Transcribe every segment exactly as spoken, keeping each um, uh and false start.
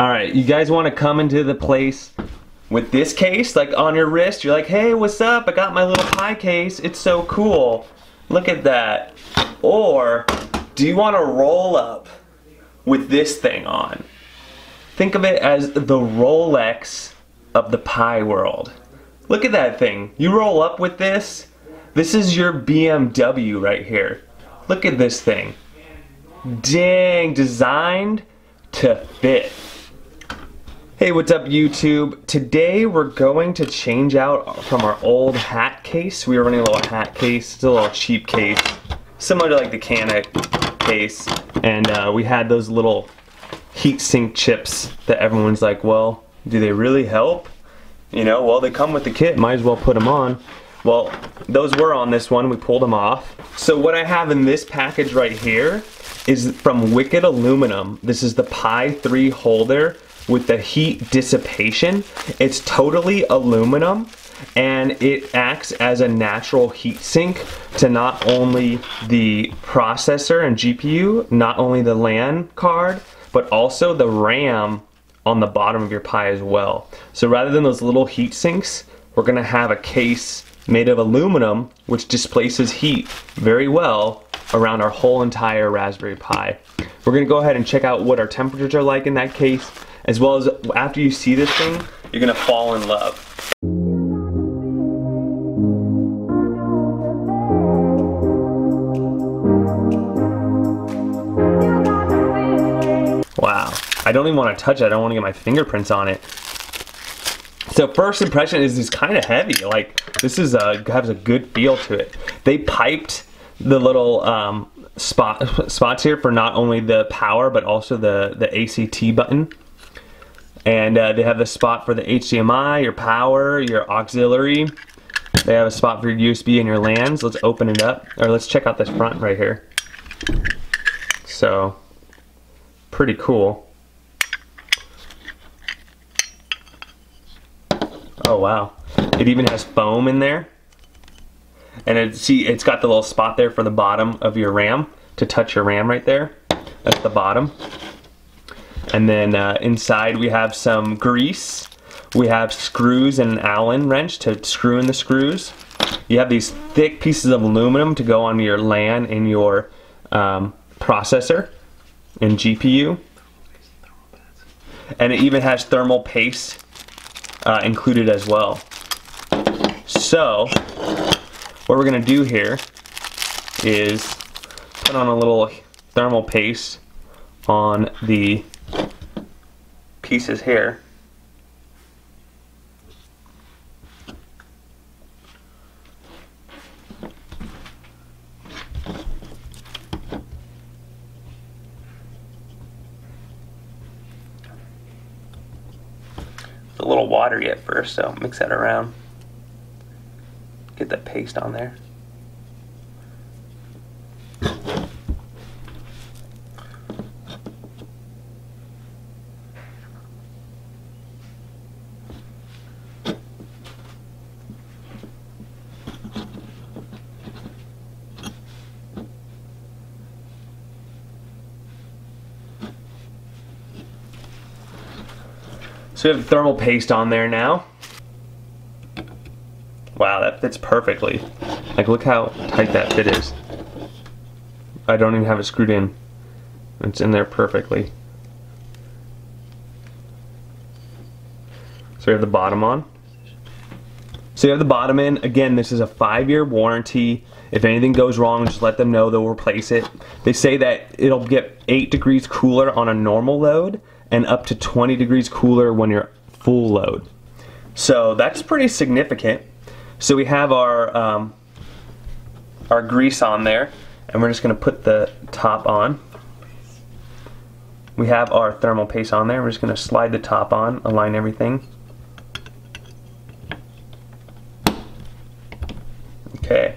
All right, you guys want to come into the place with this case, like on your wrist. You're like, hey, what's up? I got my little Pi case. It's so cool. Look at that. Or do you want to roll up with this thing on? Think of it as the Rolex of the Pi world. Look at that thing. You roll up with this. This is your B M W right here. Look at this thing. Dang, designed to fit. Hey, what's up YouTube? Today we're going to change out from our old hat case. We were running a little hat case. It's a little cheap case, similar to like the Canek case. And uh, we had those little heat sink chips that everyone's like, well, do they really help? You know, well, they come with the kit, might as well put them on. Well, those were on this one, we pulled them off. So what I have in this package right here is from Wicked Aluminum. This is the Pi three holder with the heat dissipation. It's totally aluminum and it acts as a natural heat sink to not only the processor and G P U, not only the LAN card, but also the RAM on the bottom of your Pi as well. So rather than those little heat sinks, we're gonna have a case made of aluminum which displaces heat very well around our whole entire Raspberry Pi. We're gonna go ahead and check out what our temperatures are like in that case, as well as after you see this thing, you're gonna fall in love. Wow. I don't even want to touch it. I don't want to get my fingerprints on it. So first impression is it's kind of heavy. Like this is a, has a good feel to it. They piped the little um, spot, spots here for not only the power but also the, the A C T button. And uh, they have the spot for the H D M I, your power, your auxiliary. They have a spot for your U S B and your LANs. Let's open it up, or let's check out this front right here. So, pretty cool. Oh wow, it even has foam in there. And it, see, it's got the little spot there for the bottom of your RAM, to touch your RAM right there, at the bottom. And then uh, inside we have some grease. We have screws and an Allen wrench to screw in the screws. You have these thick pieces of aluminum to go on your LAN and your um, processor and G P U. And it even has thermal paste Uh, included as well. So what we're gonna do here is put on a little thermal paste on the pieces here. A little watery at first, so mix that around. Get the paste on there. So we have thermal paste on there now. Wow, that fits perfectly. Like, look how tight that fit is. I don't even have it screwed in. It's in there perfectly. So we have the bottom on. So you have the bottom in. Again, this is a five-year warranty. If anything goes wrong, just let them know, they'll replace it. They say that it'll get eight degrees cooler on a normal load and up to twenty degrees cooler when you're full load. So that's pretty significant. So we have our, um, our grease on there, and we're just gonna put the top on. We have our thermal paste on there. We're just gonna slide the top on, align everything. Okay.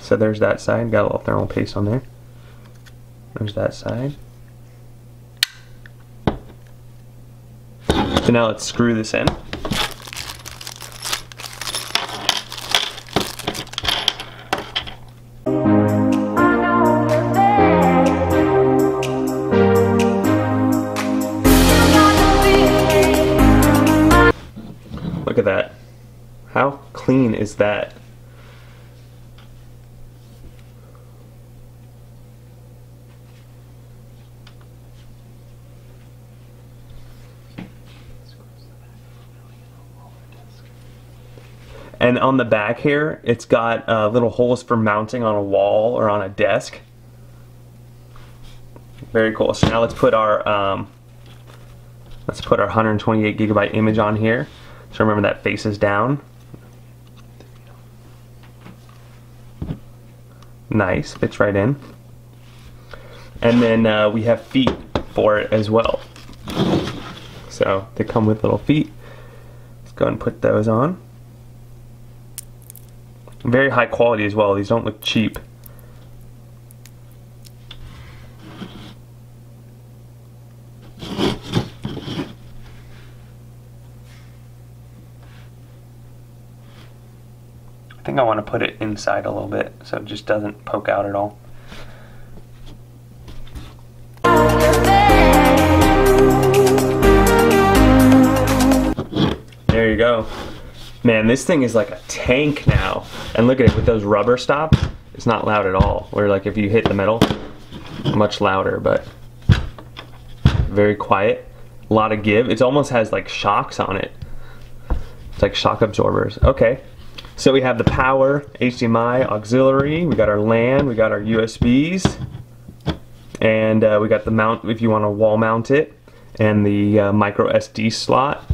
So there's that side, got a little thermal paste on there. There's that side. So now let's screw this in. Look at that. How clean is that? And on the back here, it's got uh, little holes for mounting on a wall or on a desk. Very cool. So now let's put our um, let's put our one hundred twenty-eight gigabyte image on here. So remember that faces down. Nice, fits right in. And then uh, we have feet for it as well. So they come with little feet. Let's go ahead and put those on. Very high quality as well. These don't look cheap. I think I want to put it inside a little bit so it just doesn't poke out at all. There you go. Man, this thing is like a tank now. And look at it, with those rubber stops, it's not loud at all. Where like if you hit the metal, much louder, but very quiet. A lot of give. It almost has like shocks on it. It's like shock absorbers. Okay, so we have the power, H D M I, auxiliary, we got our LAN, we got our U S Bs, and uh, we got the mount if you want to wall mount it, and the uh, micro S D slot.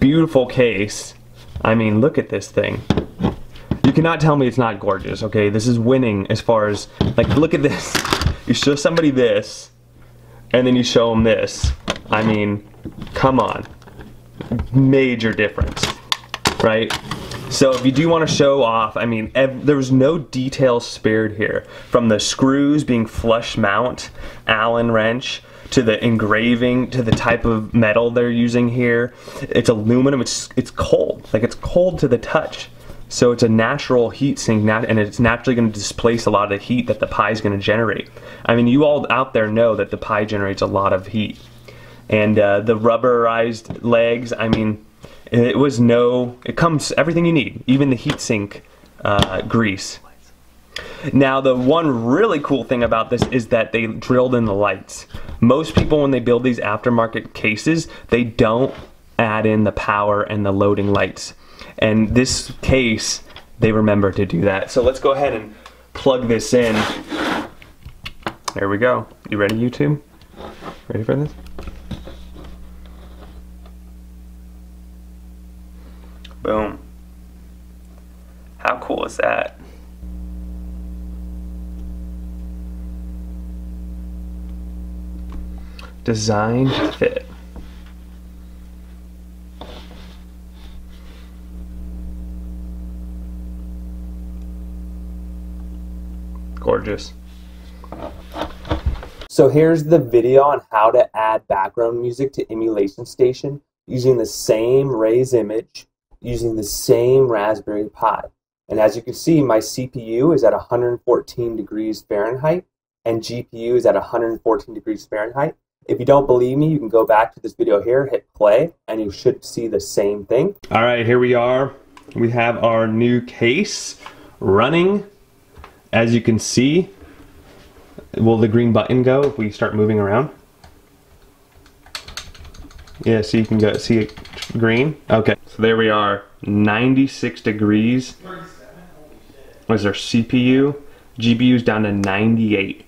Beautiful case. I mean, look at this thing. You cannot tell me it's not gorgeous, okay? This is winning as far as, like, look at this. You show somebody this, and then you show them this. I mean, come on. Major difference, right? So if you do want to show off, I mean, there was no detail spared here. From the screws being flush mount, Allen wrench, to the engraving, to the type of metal they're using here. It's aluminum, it's it's cold, like it's cold to the touch. So it's a natural heat sink, and it's naturally gonna displace a lot of the heat that the Pi is gonna generate. I mean, you all out there know that the Pi generates a lot of heat. And uh, the rubberized legs, I mean, it was no, it comes, everything you need, even the heat sink uh, grease. Now, the one really cool thing about this is that they drilled in the lights. Most people, when they build these aftermarket cases, they don't add in the power and the loading lights. And this case, they remember to do that. So let's go ahead and plug this in. There we go. You ready, YouTube? Ready for this? Boom. How cool is that? Design to fit. Gorgeous. So here's the video on how to add background music to Emulation Station using the same Ray's image, using the same Raspberry Pi. And as you can see, my C P U is at one hundred fourteen degrees Fahrenheit and G P U is at one hundred fourteen degrees Fahrenheit. If you don't believe me, you can go back to this video here, hit play, and you should see the same thing. All right, here we are. We have our new case running. As you can see, will the green button go if we start moving around? Yeah, so you can go see it green. Okay, so there we are, ninety-six degrees. Was our C P U? G P U's down to ninety-eight.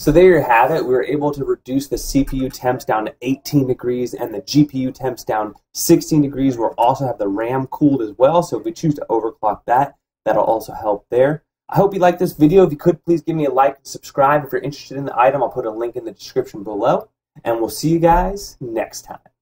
So there you have it. We were able to reduce the C P U temps down to eighteen degrees and the G P U temps down sixteen degrees. We'll also have the RAM cooled as well. So if we choose to overclock that, that'll also help there. I hope you liked this video. If you could, please give me a like and subscribe. If you're interested in the item, I'll put a link in the description below. And we'll see you guys next time.